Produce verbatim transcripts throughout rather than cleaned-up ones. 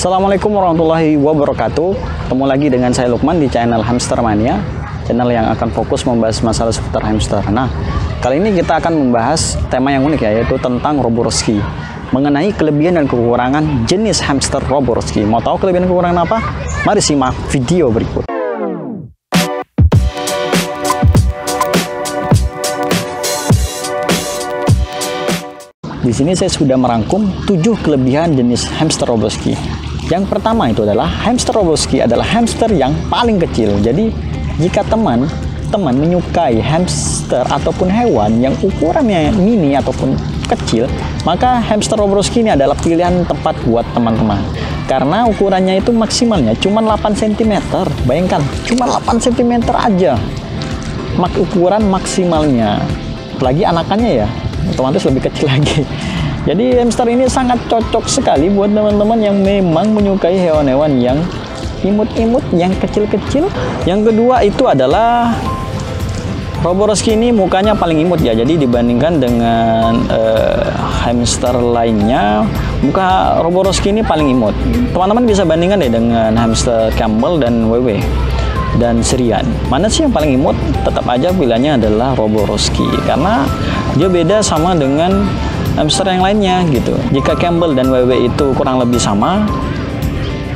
Assalamualaikum warahmatullahi wabarakatuh. Ketemu lagi dengan saya Lukman di channel Hamster Mania, channel yang akan fokus membahas masalah seputar hamster. Nah, kali ini kita akan membahas tema yang unik ya, yaitu tentang Roborovski, mengenai kelebihan dan kekurangan jenis hamster Roborovski. Mau tahu kelebihan dan kekurangan apa? Mari simak video berikut. Di sini saya sudah merangkum tujuh kelebihan jenis hamster Roborovski. Yang pertama itu adalah hamster Roborovski adalah hamster yang paling kecil. Jadi jika teman-teman menyukai hamster ataupun hewan yang ukurannya mini ataupun kecil, maka hamster Roborovski ini adalah pilihan tepat buat teman-teman. Karena ukurannya itu maksimalnya cuma delapan sentimeter. Bayangkan, cuma delapan sentimeter aja mak ukuran maksimalnya. Apalagi anakannya ya, otomatis lebih kecil lagi. Jadi hamster ini sangat cocok sekali buat teman-teman yang memang menyukai hewan-hewan yang imut-imut, yang kecil-kecil. Yang kedua itu adalah Roborovski ini mukanya paling imut ya. Jadi dibandingkan dengan uh, hamster lainnya, muka Roborovski ini paling imut. Teman-teman bisa bandingkan deh dengan hamster Campbell dan W W dan Syrian. Mana sih yang paling imut? Tetap aja pilihannya adalah Roborovski, karena dia beda sama dengan hamster yang lainnya gitu. Jika Campbell dan W W itu kurang lebih sama,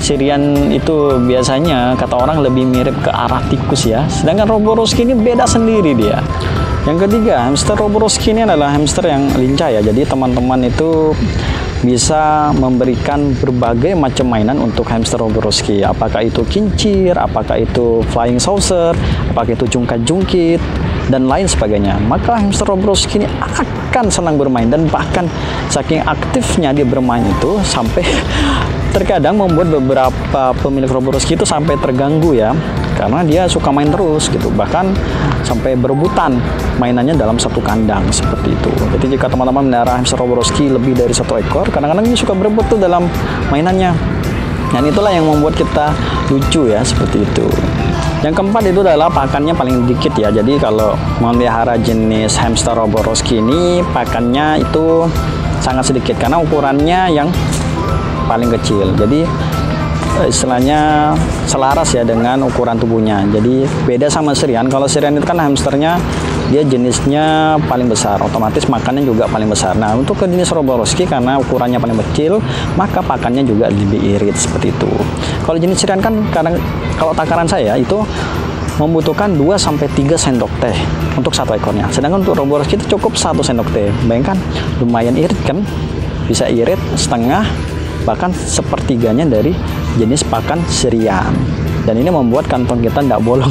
Syrian itu biasanya kata orang lebih mirip ke arah tikus ya. Sedangkan Roborovski ini beda sendiri dia. Yang ketiga, hamster Roborovski ini adalah hamster yang lincah ya. Jadi teman-teman itu bisa memberikan berbagai macam mainan untuk hamster Roborovski. Apakah itu kincir, apakah itu flying saucer, apakah itu jungkat-jungkit, dan lain sebagainya. Maka hamster Roborovski ini akan senang bermain, dan bahkan saking aktifnya dia bermain itu sampai terkadang membuat beberapa pemilik Roborovski itu sampai terganggu ya, karena dia suka main terus gitu, bahkan sampai berebutan mainannya dalam satu kandang seperti itu. Jadi jika teman-teman memelihara hamster Roborovski lebih dari satu ekor, kadang-kadang dia suka berebut tuh dalam mainannya, dan itulah yang membuat kita lucu ya, seperti itu. Yang keempat itu adalah pakannya paling dikit ya. Jadi kalau memelihara jenis hamster Roborovski ini, pakannya itu sangat sedikit karena ukurannya yang paling kecil. Jadi istilahnya selaras ya dengan ukuran tubuhnya. Jadi beda sama Syrian. Kalau Syrian itu kan hamsternya dia jenisnya paling besar, otomatis makannya juga paling besar. Nah, untuk ke jenis Roborovski karena ukurannya paling kecil, maka pakannya juga lebih irit seperti itu. Kalau jenis Syrian kan kadang, kalau takaran saya itu membutuhkan dua sampai tiga sendok teh untuk satu ekornya. Sedangkan untuk Roborovski itu cukup satu sendok teh. Bayangkan, lumayan irit kan? Bisa irit setengah bahkan sepertiganya dari jenis pakan Syrian, dan ini membuat kantong kita tidak bolong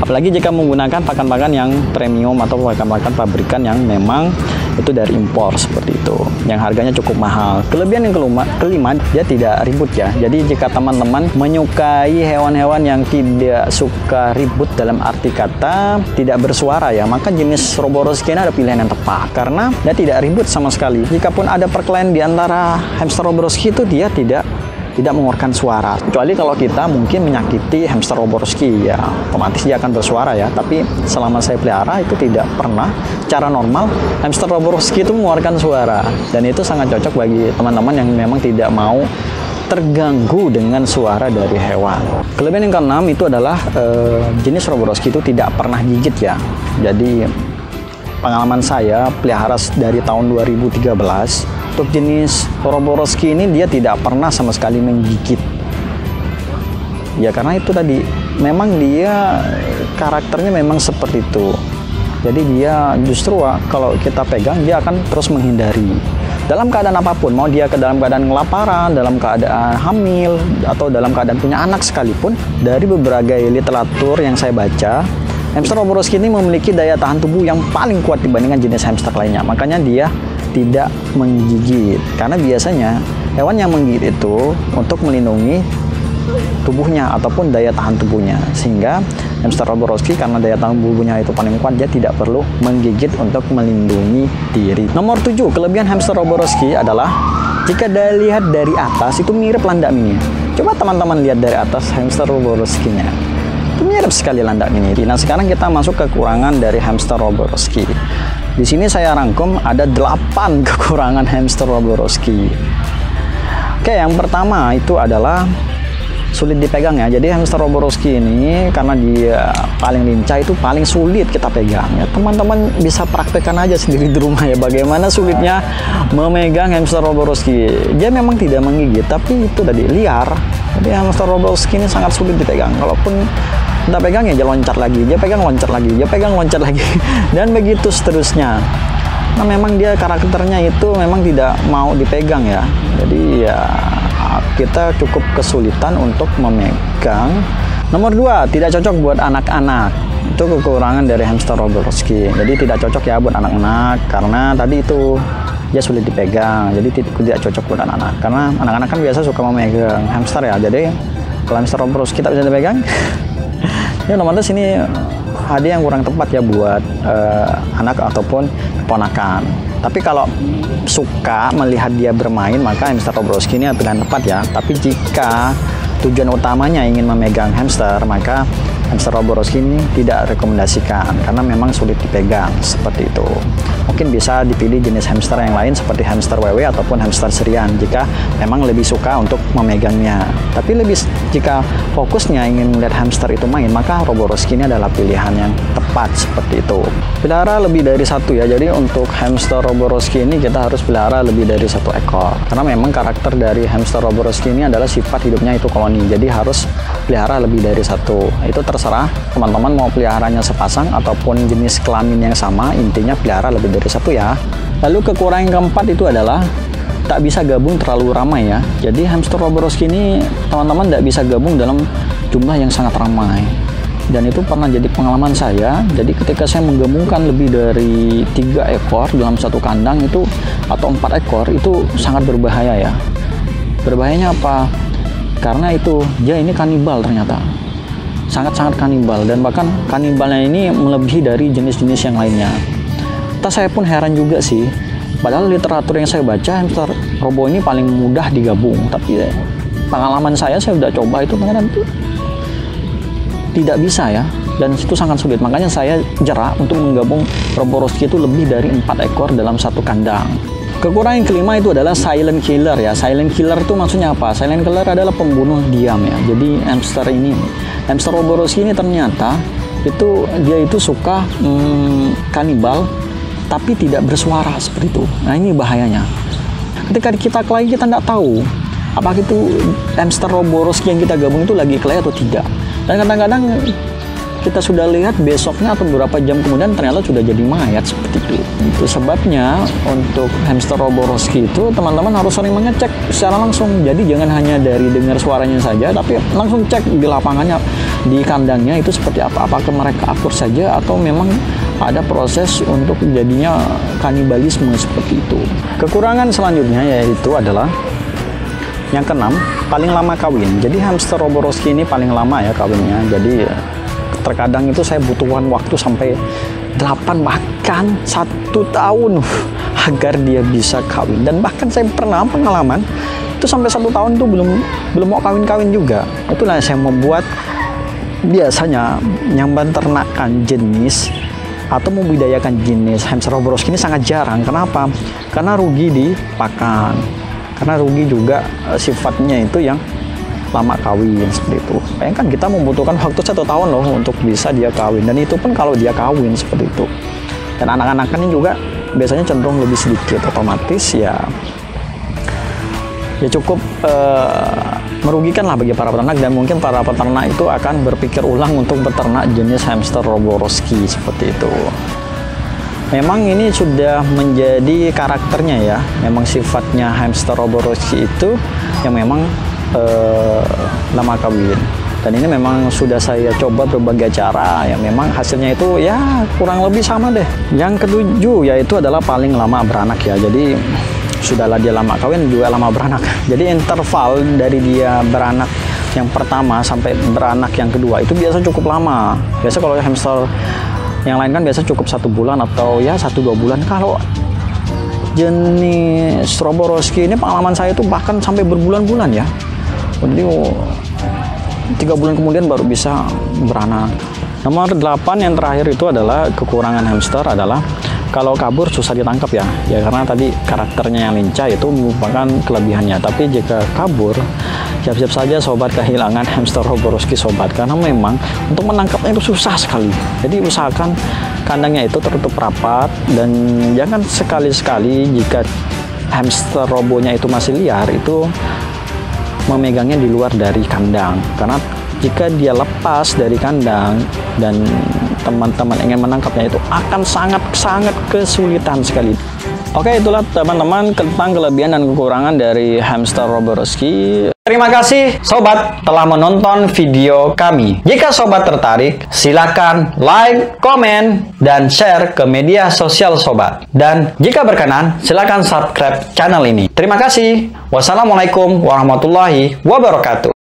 apalagi jika menggunakan pakan-pakan yang premium atau pakan-pakan pabrikan yang memang itu dari impor seperti itu, yang harganya cukup mahal. Kelebihan yang kelima, kelima dia tidak ribut ya. Jadi jika teman-teman menyukai hewan-hewan yang tidak suka ribut dalam arti kata tidak bersuara ya, maka jenis Roborovski ini ada pilihan yang tepat karena dia tidak ribut sama sekali. Jikapun ada perkelahian di antara hamster Roborovski itu dia tidak tidak mengeluarkan suara, kecuali kalau kita mungkin menyakiti hamster Roborovski ya, otomatis dia akan bersuara ya. Tapi selama saya pelihara itu tidak pernah cara normal hamster Roborovski itu mengeluarkan suara, dan itu sangat cocok bagi teman-teman yang memang tidak mau terganggu dengan suara dari hewan. Kelebihan yang keenam itu adalah eh, jenis Roborovski itu tidak pernah gigit ya. Jadi pengalaman saya pelihara dari tahun dua ribu tiga belas, untuk jenis Roborovski ini dia tidak pernah sama sekali menggigit. Ya karena itu tadi, memang dia karakternya memang seperti itu. Jadi dia justru kalau kita pegang dia akan terus menghindari. Dalam keadaan apapun, mau dia ke dalam keadaan kelaparan, dalam keadaan hamil, atau dalam keadaan punya anak sekalipun, dari berbagai literatur yang saya baca, hamster Roborovski ini memiliki daya tahan tubuh yang paling kuat dibandingkan jenis hamster lainnya. Makanya dia tidak menggigit, karena biasanya hewan yang menggigit itu untuk melindungi tubuhnya ataupun daya tahan tubuhnya, sehingga hamster Roborovski karena daya tahan tubuhnya itu paling kuat, dia tidak perlu menggigit untuk melindungi diri. Nomor tujuh, kelebihan hamster Roborovski adalah jika dilihat dari atas itu mirip landak mini. Coba teman-teman lihat dari atas hamster Roborovskinya, itu mirip sekali landak mini. Nah, sekarang kita masuk ke kekurangan dari hamster Roborovski. Di sini saya rangkum ada delapan kekurangan hamster Roborovski. Oke, yang pertama itu adalah sulit dipegang ya. Jadi hamster Roborovski ini karena dia paling lincah itu paling sulit kita pegang ya. Teman-teman bisa praktekkan aja sendiri di rumah ya, bagaimana sulitnya memegang hamster Roborovski. Dia memang tidak menggigit, tapi itu tadi liar. Jadi hamster Roborovski ini sangat sulit dipegang. Kalaupun kita pegang ya dia loncat lagi, dia pegang loncat lagi, dia pegang loncat lagi, dan begitu seterusnya. Nah, memang dia karakternya itu memang tidak mau dipegang ya. Jadi ya kita cukup kesulitan untuk memegang. Nomor dua, tidak cocok buat anak-anak. Itu kekurangan dari hamster Roborovski. Jadi tidak cocok ya buat anak-anak, karena tadi itu dia sulit dipegang. Jadi tidak cocok buat anak-anak, karena anak-anak kan biasa suka memegang hamster ya. Jadi kalau hamster Roborovski kita bisa dipegang. Ya nomornya sini ada yang kurang tepat ya buat uh, anak ataupun keponakan. Tapi kalau suka melihat dia bermain, maka hamster Roborovski ini pilihan tepat ya. Tapi jika tujuan utamanya ingin memegang hamster, maka hamster Roborovski ini tidak rekomendasikan karena memang sulit dipegang seperti itu. Mungkin bisa dipilih jenis hamster yang lain seperti hamster W W ataupun hamster Syrian jika memang lebih suka untuk memegangnya. Tapi lebih jika fokusnya ingin melihat hamster itu main, maka Roborovski ini adalah pilihan yang tepat seperti itu. Pelihara lebih dari satu ya. Jadi untuk hamster Roborovski ini kita harus pelihara lebih dari satu ekor. Karena memang karakter dari hamster Roborovski ini adalah sifat hidupnya itu koloni. Jadi harus pelihara lebih dari satu. Itu terserah teman-teman mau peliharanya sepasang ataupun jenis kelamin yang sama. Intinya pelihara lebih dari satu ya. Lalu kekurangan keempat itu adalah tak bisa gabung terlalu ramai ya. Jadi hamster Roborovski ini teman-teman tidak bisa gabung dalam jumlah yang sangat ramai. Dan itu pernah jadi pengalaman saya. Jadi ketika saya menggabungkan lebih dari tiga ekor dalam satu kandang itu atau empat ekor itu sangat berbahaya ya. Berbahayanya apa? Karena itu dia ini kanibal ternyata. Sangat-sangat kanibal, dan bahkan kanibalnya ini melebihi dari jenis-jenis yang lainnya. Saya pun heran juga sih, padahal literatur yang saya baca hamster robo ini paling mudah digabung, tapi pengalaman saya saya sudah coba itu ternyata tidak bisa ya, dan itu sangat sulit. Makanya saya jerak untuk menggabung Roborovski itu lebih dari empat ekor dalam satu kandang. Kekurangan yang kelima itu adalah silent killer ya. Silent killer itu maksudnya apa? Silent killer adalah pembunuh diam ya. Jadi hamster ini, hamster Roborovski ini ternyata itu dia itu suka hmm, kanibal tapi tidak bersuara seperti itu. Nah, ini bahayanya. Ketika kita kelahi kita tidak tahu apakah itu hamster Roborovski yang kita gabung itu lagi kelahi atau tidak. Dan kadang-kadang kita sudah lihat besoknya atau beberapa jam kemudian ternyata sudah jadi mayat seperti itu. Itu sebabnya untuk hamster Roborovski itu teman-teman harus sering mengecek secara langsung. Jadi jangan hanya dari dengar suaranya saja, tapi langsung cek di lapangannya, di kandangnya itu seperti apa. Apakah mereka akur saja atau memang ada proses untuk jadinya kanibalisme seperti itu. Kekurangan selanjutnya yaitu adalah yang keenam, paling lama kawin. Jadi hamster Roborovski ini paling lama ya kawinnya. Jadi terkadang itu saya butuhkan waktu sampai delapan bahkan satu tahun agar dia bisa kawin. Dan bahkan saya pernah pengalaman itu sampai satu tahun tuh belum belum mau kawin-kawin juga. Itulah saya membuat biasanya nyamban ternakan jenis atau membudidayakan jenis hamster Roborovski ini sangat jarang. Kenapa? Karena rugi di pakan, karena rugi juga e, sifatnya itu yang lama kawin seperti itu. Bayangkan kita membutuhkan waktu satu tahun loh untuk bisa dia kawin, dan itu pun kalau dia kawin seperti itu. Dan anak-anakannya juga biasanya cenderung lebih sedikit, otomatis ya ya cukup e, merugikan lah bagi para peternak, dan mungkin para peternak itu akan berpikir ulang untuk beternak jenis hamster Roborovski seperti itu. Memang ini sudah menjadi karakternya ya, memang sifatnya hamster Roborovski itu yang memang eh, lama kawin. Dan ini memang sudah saya coba berbagai cara ya, memang hasilnya itu ya kurang lebih sama deh. Yang ketujuh yaitu adalah paling lama beranak ya. Jadi sudahlah dia lama kawin juga lama beranak. Jadi interval dari dia beranak yang pertama sampai beranak yang kedua itu biasa cukup lama. Biasa kalau hamster yang lain kan biasa cukup satu bulan atau ya satu dua bulan. Kalau jenis Roborovski ini pengalaman saya itu bahkan sampai berbulan-bulan ya. Jadi tiga bulan kemudian baru bisa beranak. Nomor delapan yang terakhir itu adalah kekurangan hamster adalah Kalau kabur susah ditangkap ya, ya karena tadi karakternya yang lincah itu merupakan kelebihannya. Tapi jika kabur, siap-siap saja sobat kehilangan hamster Roborovski sobat, karena memang untuk menangkapnya itu susah sekali. Jadi usahakan kandangnya itu tertutup rapat, dan jangan sekali-sekali jika hamster robonya itu masih liar, itu memegangnya di luar dari kandang, karena jika dia lepas dari kandang dan teman-teman ingin menangkapnya, itu akan sangat-sangat kesulitan sekali. Oke, itulah teman-teman tentang kelebihan dan kekurangan dari hamster Roborovski. Terima kasih sobat telah menonton video kami. Jika sobat tertarik, silakan like, komen, dan share ke media sosial sobat. Dan jika berkenan, silakan subscribe channel ini. Terima kasih. Wassalamualaikum warahmatullahi wabarakatuh.